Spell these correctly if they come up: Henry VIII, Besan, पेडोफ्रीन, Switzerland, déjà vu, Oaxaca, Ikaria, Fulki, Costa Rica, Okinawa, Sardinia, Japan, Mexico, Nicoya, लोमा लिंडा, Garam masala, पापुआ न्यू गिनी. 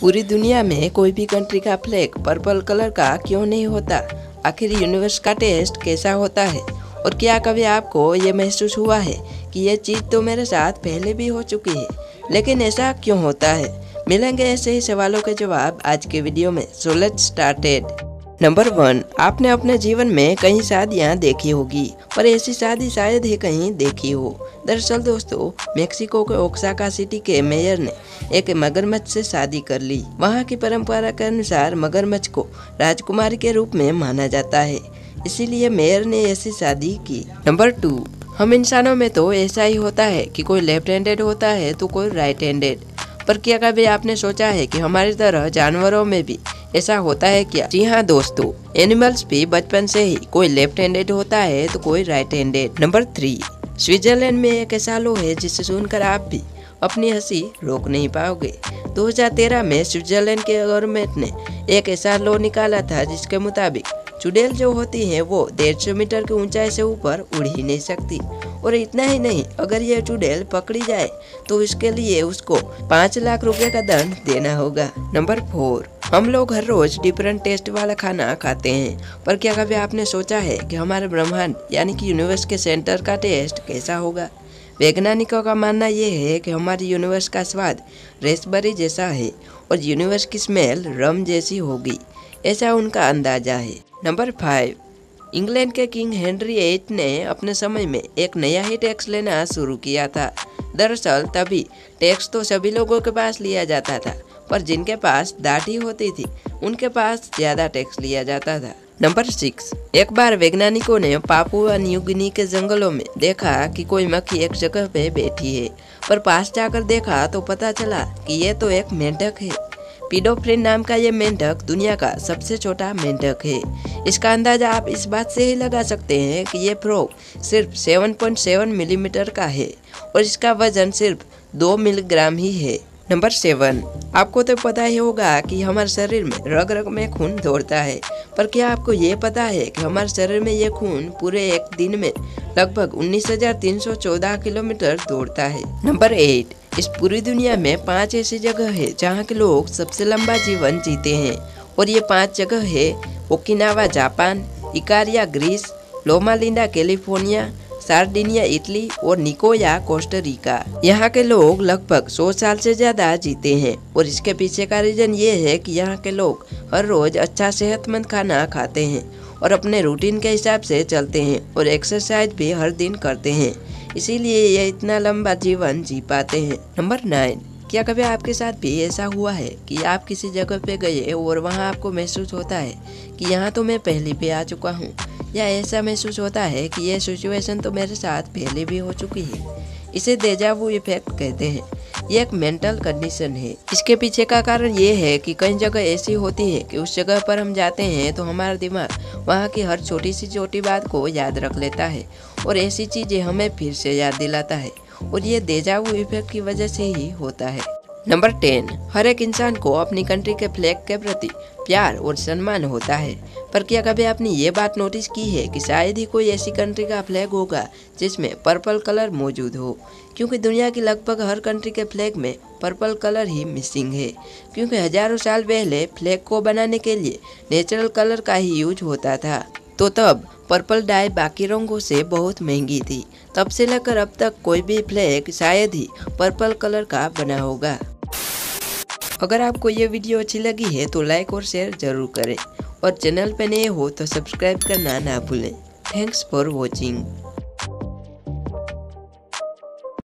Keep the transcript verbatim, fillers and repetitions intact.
पूरी दुनिया में कोई भी कंट्री का फ्लैग पर्पल कलर का क्यों नहीं होता? आखिर यूनिवर्स का टेस्ट कैसा होता है? और क्या कभी आपको ये महसूस हुआ है कि ये चीज़ तो मेरे साथ पहले भी हो चुकी है, लेकिन ऐसा क्यों होता है? मिलेंगे ऐसे ही सवालों के जवाब आज के वीडियो में। So let's started. Number one, आपने अपने जीवन में कई शादियां देखी होगी, पर ऐसी शादी शायद ही कहीं देखी हो। दरअसल दोस्तों, मेक्सिको के ओक्साका सिटी के मेयर ने एक मगरमच्छ से शादी कर ली। वहां की परंपरा के अनुसार मगरमच्छ को राजकुमारी के रूप में माना जाता है, इसीलिए मेयर ने ऐसी शादी की। नंबर टू, हम इंसानों में तो ऐसा ही होता है कि कोई लेफ्ट हैंडेड होता है तो कोई राइट हैंडेड, पर क्या कभी आपने सोचा है कि हमारी तरह जानवरों में भी ऐसा होता है क्या? जी हाँ दोस्तों, एनिमल्स भी बचपन से ही कोई लेफ्ट हैंडेड होता है तो कोई right handed. Number three, Switzerland में एक ऐसा लो है जिसे सुनकर आप भी अपनी हंसी रोक नहीं पाओगे। दो हज़ार तेरह में स्विट्जरलैंड के गवर्नमेंट ने एक ऐसा लो निकाला था जिसके मुताबिक चुड़ैल जो होती है वो डेढ़ सौ मीटर की ऊंचाई से ऊपर उड़ ही नहीं सकती। और इतना ही नहीं, अगर यह चुड़ैल पकड़ी जाए तो इसके लिए उसको पाँच लाख रुपए का दंड देना होगा। नंबर फोर, हम लोग हर रोज डिफरेंट टेस्ट वाला खाना खाते हैं, पर क्या कभी आपने सोचा है कि हमारे ब्रह्मांड यानी कि यूनिवर्स के सेंटर का टेस्ट कैसा होगा? वैज्ञानिकों का मानना यह है कि हमारे यूनिवर्स का स्वाद रेसबेरी जैसा है और यूनिवर्स की स्मेल रम जैसी होगी, ऐसा उनका अंदाजा है। नंबर फाइव, इंग्लैंड के किंग हेनरी एट ने अपने समय में एक नया ही टैक्स लेना शुरू किया था। दरअसल तभी टैक्स तो सभी लोगों के पास लिया जाता था, पर जिनके पास दाढ़ी होती थी उनके पास ज्यादा टैक्स लिया जाता था। नंबर सिक्स, एक बार वैज्ञानिकों ने पापुआ न्यू गिनी के जंगलों में देखा कि कोई मक्खी एक जगह पे बैठी है, पर पास जाकर देखा तो पता चला कि ये तो एक मेंढक है। पेडोफ्रीन नाम का ये मेंढक दुनिया का सबसे छोटा मेंढक है। इसका अंदाजा आप इस बात से ही लगा सकते हैं कि ये फ्रॉग सिर्फ सात पॉइंट सात मिलीमीटर का है और इसका वजन सिर्फ दो मिलीग्राम ही है। नंबर सेवन, आपको तो पता ही होगा कि हमारे शरीर में रग रग में खून दौड़ता है, पर क्या आपको ये पता है कि हमारे शरीर में ये खून पूरे एक दिन में लगभग उन्नीस हज़ार तीन सौ चौदह किलोमीटर दौड़ता है। नंबर एट, इस पूरी दुनिया में पांच ऐसी जगह है जहां के लोग सबसे लंबा जीवन जीते हैं, और ये पांच जगह है Okinawa Japan, Ikaria Greece, लोमा लिंडा California, Sardinia Italy और निकोया कोस्टा रिका। यहाँ के लोग लगभग सौ साल से ज्यादा जीते हैं, और इसके पीछे का रीजन ये है कि यहाँ के लोग हर रोज अच्छा सेहतमंद खाना खाते हैं और अपने रूटीन के हिसाब से चलते हैं और एक्सरसाइज भी हर दिन करते हैं, इसीलिए ये इतना लंबा जीवन जी पाते हैं। नंबर नाइन, क्या कभी आपके साथ भी ऐसा हुआ है कि आप किसी जगह पे गए और वहाँ आपको महसूस होता है कि यहाँ तो मैं पहले भी आ चुका हूँ, या ऐसा महसूस होता है कि यह सिचुएशन तो मेरे साथ पहले भी हो चुकी है? इसे déjà vu इफेक्ट कहते हैं। ये एक मेंटल कंडीशन है। इसके पीछे का कारण ये है कि कई जगह ऐसी होती है कि उस जगह पर हम जाते हैं तो हमारा दिमाग वहाँ की हर छोटी सी छोटी बात को याद रख लेता है और ऐसी चीजें हमें फिर से याद दिलाता है, और ये déjà vu इफेक्ट की वजह से ही होता है। नंबर टेन, हर एक इंसान को अपनी कंट्री के फ्लैग के प्रति प्यार और सम्मान होता है, पर क्या कभी आपने ये बात नोटिस की है कि शायद ही कोई ऐसी कंट्री का फ्लैग होगा जिसमें पर्पल कलर मौजूद हो? क्योंकि दुनिया की लगभग हर कंट्री के फ्लैग में पर्पल कलर ही मिसिंग है, क्योंकि हजारों साल पहले फ्लैग को बनाने के लिए नेचुरल कलर का ही यूज होता था, तो तब पर्पल डाई बाकी रंगों से बहुत महंगी थी। तब से लेकर अब तक कोई भी फ्लैग शायद ही पर्पल कलर का बना होगा। अगर आपको ये वीडियो अच्छी लगी है तो लाइक और शेयर जरूर करें, और चैनल पे नए हो तो सब्सक्राइब करना ना भूलें। Thanks for watching.